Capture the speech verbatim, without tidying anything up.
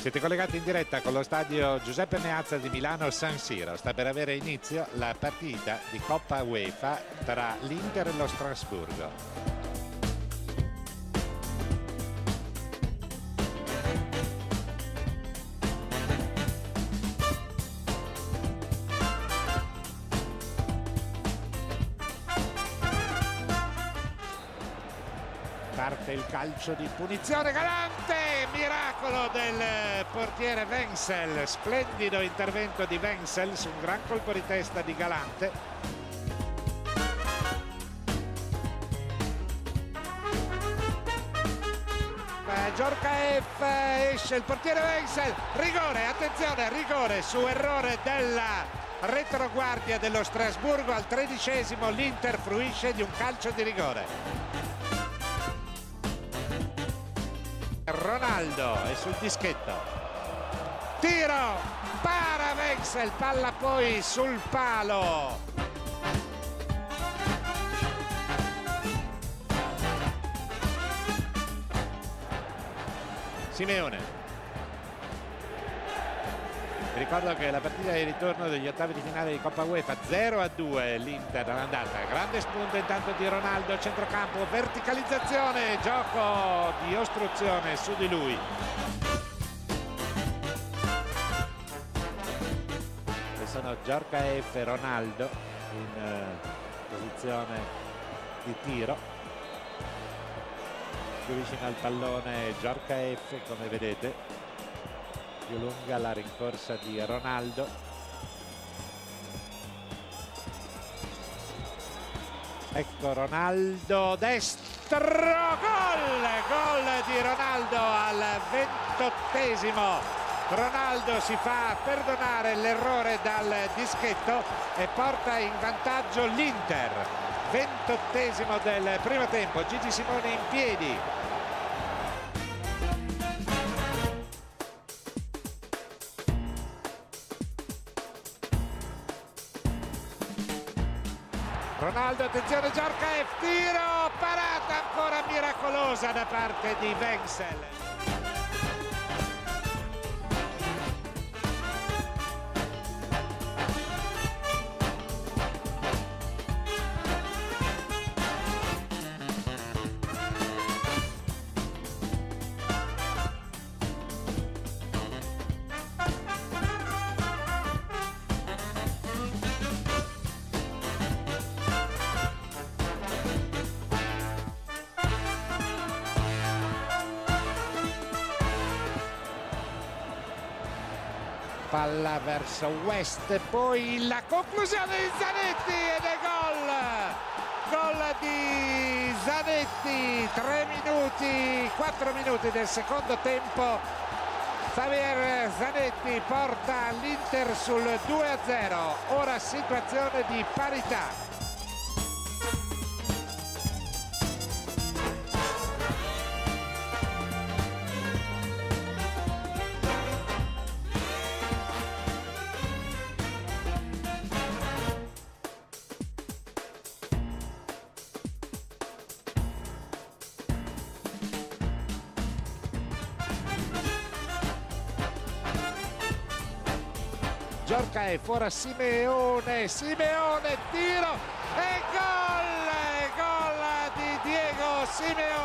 Siete collegati in diretta con lo stadio Giuseppe Meazza di Milano San Siro. Sta per avere inizio la partita di Coppa UEFA tra l'Inter e lo Strasburgo. Parte il calcio di punizione, Galante! Miracolo del portiere Vencel, splendido intervento di Vencel su un gran colpo di testa di Galante. Djorkaeff, esce il portiere Vencel, rigore, attenzione, rigore su errore della retroguardia dello Strasburgo. Al tredicesimo l'Inter fruisce di un calcio di rigore. Ronaldo è sul dischetto, tiro, para Vencel, palla poi sul palo. Simeone, vi ricordo che la partita di ritorno degli ottavi di finale di Coppa UEFA zero a due l'Inter all'andata. Grande spunto intanto di Ronaldo, centrocampo, verticalizzazione, gioco di ostruzione su di lui. E sono Djorkaeff e Ronaldo in posizione di tiro. Più vicino al pallone Djorkaeff, come vedete. Più lunga la rincorsa di Ronaldo. Ecco Ronaldo, destro, gol! Gol di Ronaldo al ventottesimo. Ronaldo si fa perdonare l'errore dal dischetto e porta in vantaggio l'Inter. Ventottesimo del primo tempo, Gigi Simoni in piedi. Ronaldo, attenzione, Djorkaeff, tiro, parata ancora miracolosa da parte di Vencel. Palla verso West, poi la conclusione di Zanetti ed è gol! Gol di Zanetti, tre minuti, quattro minuti del secondo tempo. Xavier Zanetti porta l'Inter sul due a zero, ora situazione di parità. Djorkaeff, ora Simeone, Simeone, tiro e gol, gol di Diego Simeone.